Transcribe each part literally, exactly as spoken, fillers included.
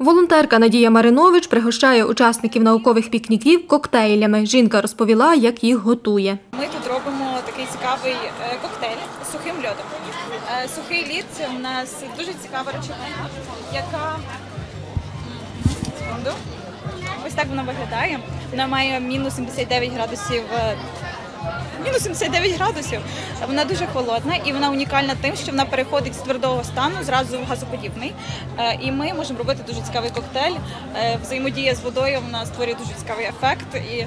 Волонтерка Надія Маринович пригощає учасників наукових пікніків коктейлями. Жінка розповіла, як їх готує. Ми тут робимо такий цікавий коктейль з сухим льодом. Сухий лід – це у нас дуже цікава речовина, яка… Секунду. Ось так вона виглядає. Вона має мінус сімдесят дев'ять градусів. Мінус сімдесят дев'ять градусів. Вона дуже холодна і вона унікальна тим, що вона переходить з твердого стану зразу в газоподібний. І ми можемо робити дуже цікавий коктейль. Взаємодія з водою вона створює дуже цікавий ефект. І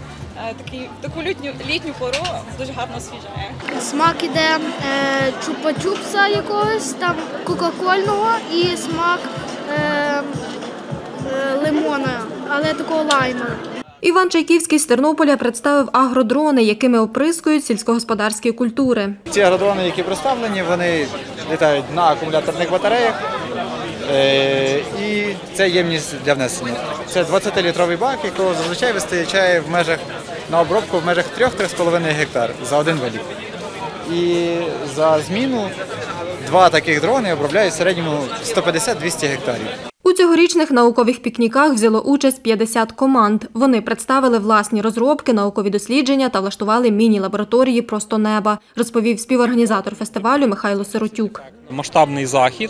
такий, таку літню, літню пору дуже гарно освіжає. Смак іде е, чупа-чупса якогось, там кока-кольного і смак е, е, лимона, але такого лайма. Іван Чайківський з Тернополя представив агродрони, якими оприскують сільськогосподарські культури. Ці агродрони, які представлені, вони літають на акумуляторних батареях, і це ємність для внесення. Це двадцятилітровий бак, якого зазвичай вистачає в межах, на обробку в межах трьох-трьох з половиною гектар за один валік. І за зміну два таких дрони обробляють в середньому сто п'ятдесят - двісті гектарів. У цьогорічних наукових пікніках взяло участь п'ятдесят команд. Вони представили власні розробки, наукові дослідження та влаштували міні-лабораторії «Просто неба», розповів співорганізатор фестивалю Михайло Сиротюк. Масштабний захід,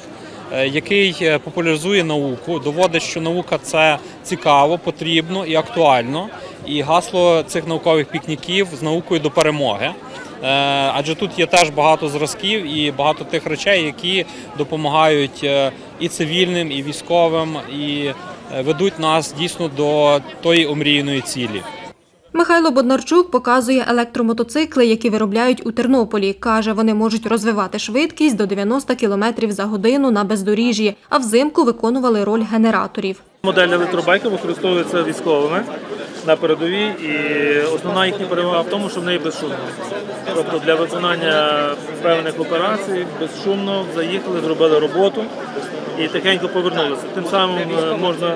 який популяризує науку, доводить, що наука – це цікаво, потрібно і актуально. І гасло цих наукових пікніків «З наукою до перемоги». Адже тут є теж багато зразків і багато тих речей, які допомагають і цивільним, і військовим, і ведуть нас дійсно до тої омріяної цілі. Михайло Боднарчук показує електромотоцикли, які виробляють у Тернополі. Каже, вони можуть розвивати швидкість до дев'яноста кілометрів за годину на бездоріжжі, а взимку виконували роль генераторів. Модель електробайка використовується військовими на передовій, і основна їхня перевага в тому, що в неї безшумно. Тобто для виконання певних операцій безшумно заїхали, зробили роботу і тихенько повернулися. Тим самим можна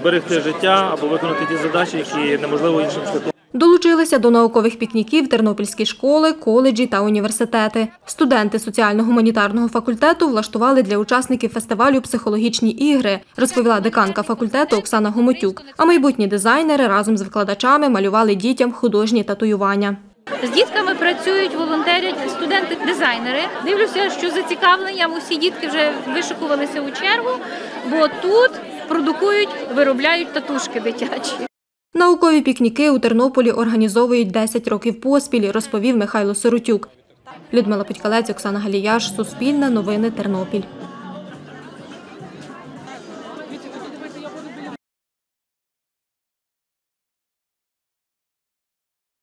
зберегти життя або виконати ті задачі, які неможливо іншим шляхом. Долучилися до наукових пікніків тернопільські школи, коледжі та університети. Студенти соціально-гуманітарного факультету влаштували для учасників фестивалю психологічні ігри, розповіла деканка факультету Оксана Гомотюк. А майбутні дизайнери разом з викладачами малювали дітям художні татуювання. З дітками працюють, волонтерять студенти-дизайнери. Дивлюся, що зацікавленням усі дітки вже вишикувалися у чергу, бо тут продукують, виробляють татушки дитячі. Наукові пікніки у Тернополі організовують десять років поспіль, розповів Михайло Сиротюк. Людмила Поткалець, Оксана Галіяш, Суспільне, Новини, Тернопіль.